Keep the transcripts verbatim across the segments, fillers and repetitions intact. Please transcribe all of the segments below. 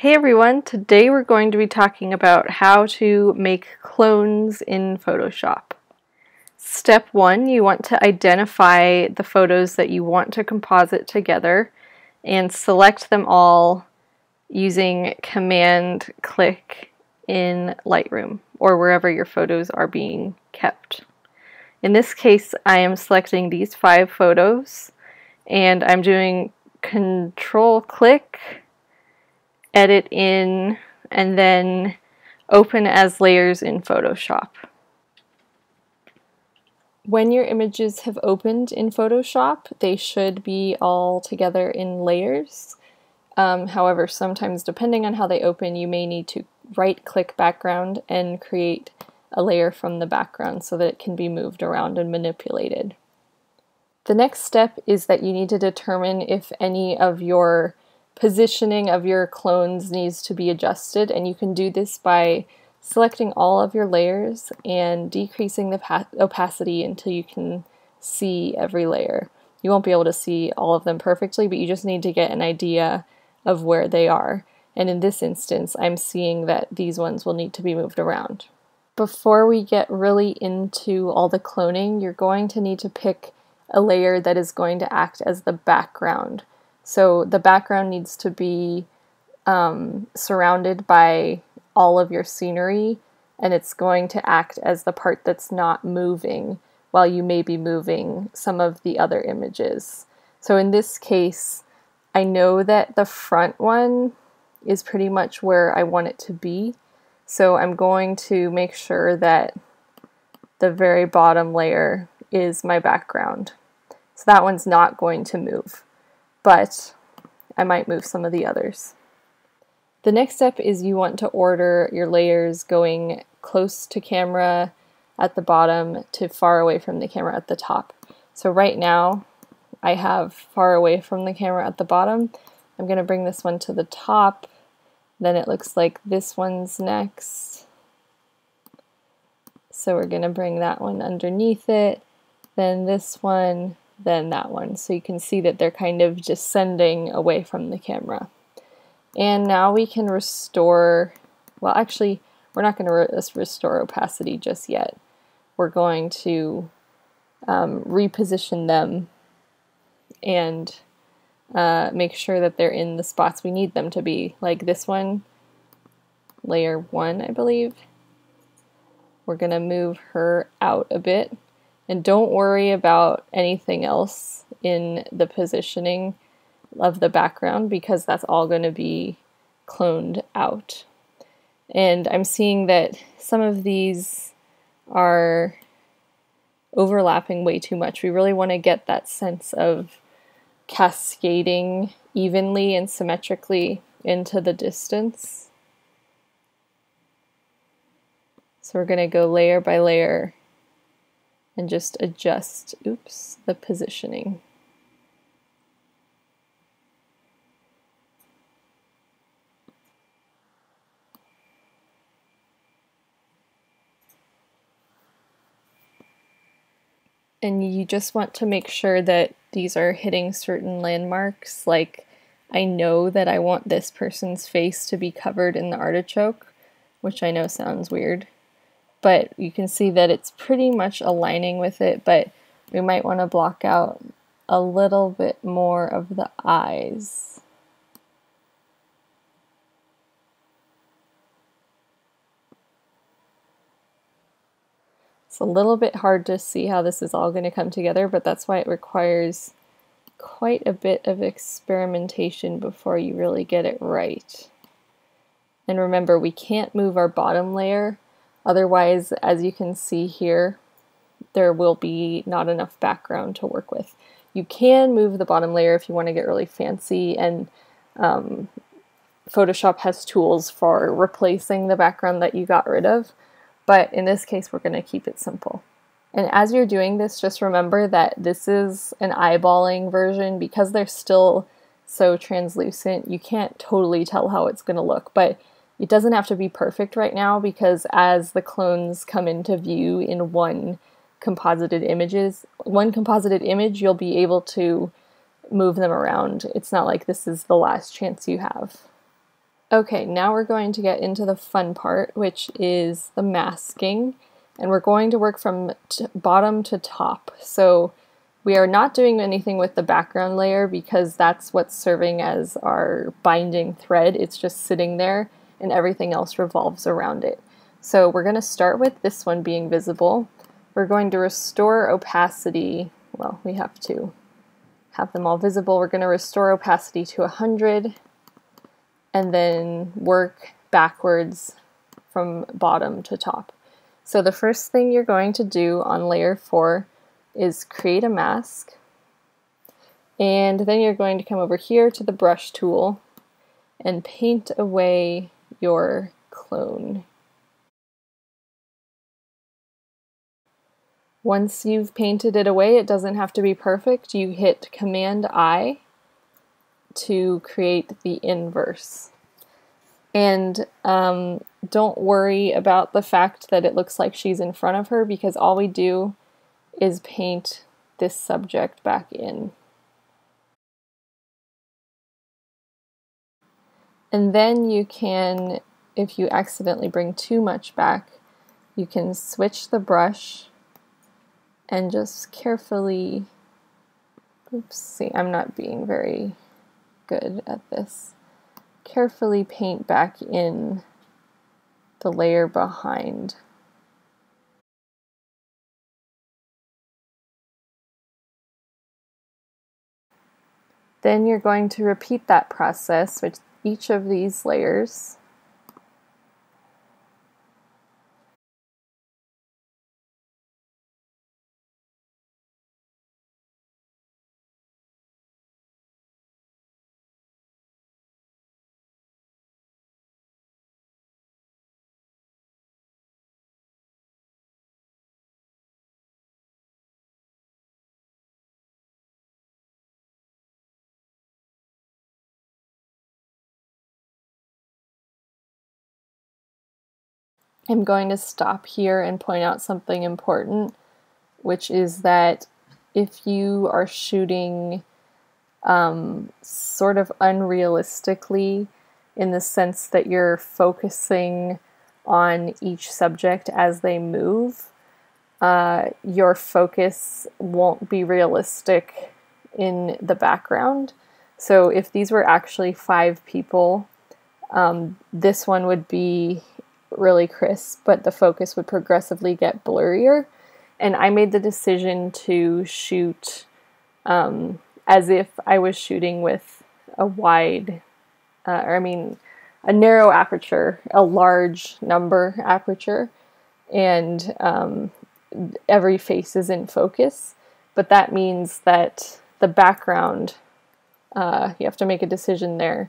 Hey everyone, today we're going to be talking about how to make clones in Photoshop. Step one, you want to identify the photos that you want to composite together and select them all using Command Click in Lightroom or wherever your photos are being kept. In this case, I am selecting these five photos and I'm doing Control Click, edit in, and then open as layers in Photoshop. When your images have opened in Photoshop, they should be all together in layers. Um, however, sometimes depending on how they open, you may need to right-click background and create a layer from the background so that it can be moved around and manipulated. The next step is that you need to determine if any of your positioning of your clones needs to be adjusted, and you can do this by selecting all of your layers and decreasing the opacity until you can see every layer. You won't be able to see all of them perfectly, but you just need to get an idea of where they are. And in this instance, I'm seeing that these ones will need to be moved around. Before we get really into all the cloning, you're going to need to pick a layer that is going to act as the background. So the background needs to be um, surrounded by all of your scenery, and it's going to act as the part that's not moving while you may be moving some of the other images. So in this case, I know that the front one is pretty much where I want it to be. So I'm going to make sure that the very bottom layer is my background. So that one's not going to move, but I might move some of the others. The next step is you want to order your layers going close to camera at the bottom to far away from the camera at the top. So right now I have far away from the camera at the bottom. I'm going to bring this one to the top. Then it looks like this one's next. So we're going to bring that one underneath it, then this one, than that one. So you can see that they're kind of descending away from the camera. And now we can restore, well actually we're not going to re restore opacity just yet. We're going to um, reposition them and uh, make sure that they're in the spots we need them to be. Like this one, layer one I believe. We're going to move her out a bit. And don't worry about anything else in the positioning of the background because that's all going to be cloned out. And I'm seeing that some of these are overlapping way too much. We really want to get that sense of cascading evenly and symmetrically into the distance. So we're going to go layer by layer and just adjust, oops, the positioning. And you just want to make sure that these are hitting certain landmarks. Like, I know that I want this person's face to be covered in the artichoke, which I know sounds weird, but you can see that it's pretty much aligning with it, but we might want to block out a little bit more of the eyes. It's a little bit hard to see how this is all going to come together, but that's why it requires quite a bit of experimentation before you really get it right. And remember, we can't move our bottom layer. Otherwise, as you can see here, there will be not enough background to work with. You can move the bottom layer if you want to get really fancy, and um, Photoshop has tools for replacing the background that you got rid of, but in this case we're going to keep it simple. And as you're doing this, just remember that this is an eyeballing version. Because they're still so translucent, you can't totally tell how it's going to look, but it doesn't have to be perfect right now, because as the clones come into view in one composited images, one composited image, you'll be able to move them around. It's not like this is the last chance you have. Okay, now we're going to get into the fun part, which is the masking, and we're going to work from t bottom to top. So we are not doing anything with the background layer because that's what's serving as our binding thread. It's just sitting there and everything else revolves around it. So we're going to start with this one being visible. We're going to restore opacity. Well, we have to have them all visible. We're going to restore opacity to one hundred and then work backwards from bottom to top. So the first thing you're going to do on layer four is create a mask, and then you're going to come over here to the brush tool and paint away your clone. Once you've painted it away, it doesn't have to be perfect. You hit Command-I to create the inverse. And um, don't worry about the fact that it looks like she's in front of her, because all we do is paint this subject back in. And then you can, if you accidentally bring too much back, you can switch the brush and just carefully, oops, see, I'm not being very good at this, carefully paint back in the layer behind. Then you're going to repeat that process with each of these layers. I'm going to stop here and point out something important, which is that if you are shooting um, sort of unrealistically, in the sense that you're focusing on each subject as they move, uh, your focus won't be realistic in the background. So if these were actually five people, um, this one would be really crisp, but the focus would progressively get blurrier. And I made the decision to shoot um, as if I was shooting with a wide, uh, or I mean, a narrow aperture, a large number aperture, and um, every face is in focus. But that means that the background, uh, you have to make a decision there.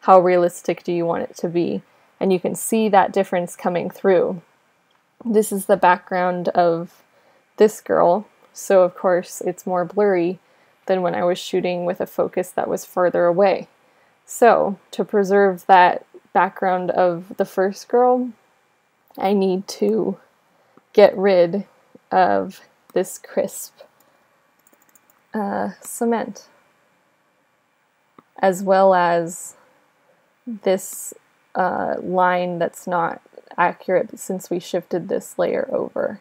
How realistic do you want it to be? And you can see that difference coming through. This is the background of this girl, so of course it's more blurry than when I was shooting with a focus that was further away. So to preserve that background of the first girl, I need to get rid of this crisp uh, cement, as well as this Uh, line that's not accurate since we shifted this layer over.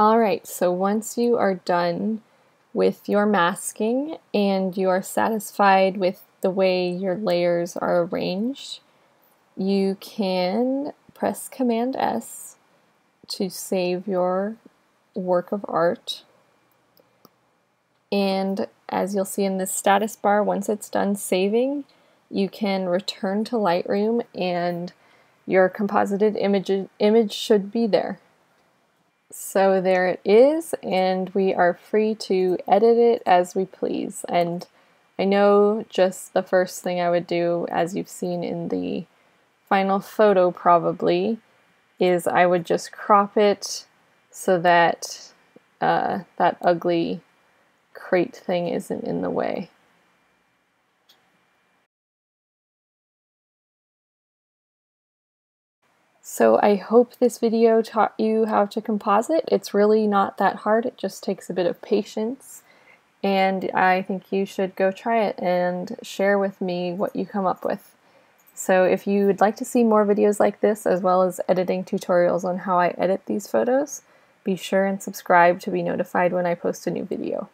Alright, so once you are done with your masking and you are satisfied with the way your layers are arranged, you can press Command-S to save your work of art. And as you'll see in this status bar, once it's done saving, you can return to Lightroom and your composited image, image should be there. So there it is, and we are free to edit it as we please. And I know just the first thing I would do, as you've seen in the final photo probably, is I would just crop it so that uh, that ugly crate thing isn't in the way. So I hope this video taught you how to composite. It's really not that hard, it just takes a bit of patience, and I think you should go try it and share with me what you come up with. So if you would like to see more videos like this, as well as editing tutorials on how I edit these photos, be sure and subscribe to be notified when I post a new video.